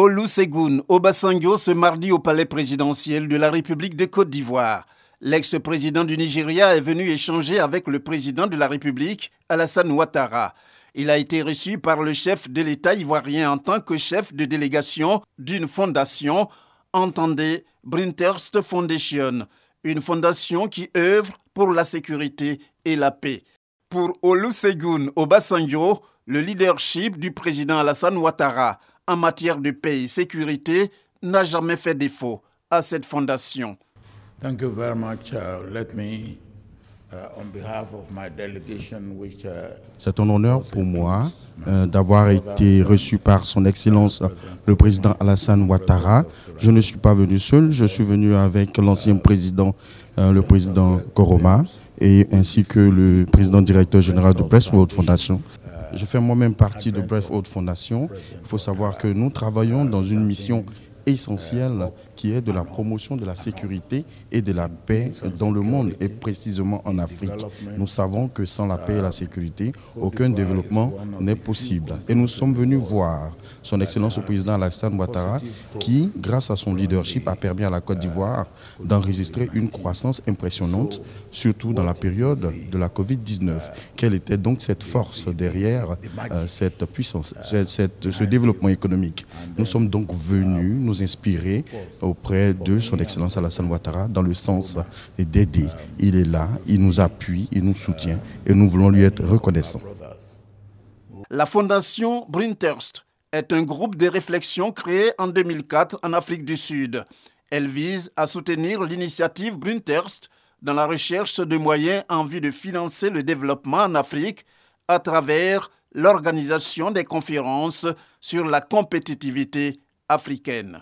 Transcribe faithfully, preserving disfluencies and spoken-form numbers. Olusegun Obasanjo ce mardi au palais présidentiel de la République de Côte d'Ivoire. L'ex-président du Nigeria est venu échanger avec le président de la République, Alassane Ouattara. Il a été reçu par le chef de l'État ivoirien en tant que chef de délégation d'une fondation, entendez Brenthurst Foundation, une fondation qui œuvre pour la sécurité et la paix. Pour Olusegun Obasanjo, le leadership du président Alassane Ouattara en matière de paix et sécurité n'a jamais fait défaut à cette fondation. Thank you very much. Uh, let me, uh, on behalf of my delegation, which, uh, c'est un honneur pour moi euh, d'avoir été reçu par son Excellence le président Alassane Ouattara. Je ne suis pas venu seul, je suis venu avec l'ancien président, euh, le président Koroma, et ainsi que le président directeur général de Press World Foundation. Je fais moi-même partie de Press World Foundation. Il faut savoir que nous travaillons dans une mission essentielle qui est de la promotion de la sécurité et de la paix dans le monde et précisément en Afrique. Nous savons que sans la paix et la sécurité, aucun développement n'est possible. Et nous sommes venus voir son Excellence le président Alassane Ouattara qui, grâce à son leadership, a permis à la Côte d'Ivoire d'enregistrer une croissance impressionnante, surtout dans la période de la Covid dix-neuf. Quelle était donc cette force derrière euh, cette puissance, cette, cette, ce développement économique? Nous sommes donc venus nous inspiré auprès de son Excellence Alassane Ouattara dans le sens d'aider. Il est là, il nous appuie, il nous soutient et nous voulons lui être reconnaissants. La Fondation Brenthurst est un groupe de réflexion créé en deux mille quatre en Afrique du Sud. Elle vise à soutenir l'initiative Brenthurst dans la recherche de moyens en vue de financer le développement en Afrique à travers l'organisation des conférences sur la compétitivité africaine.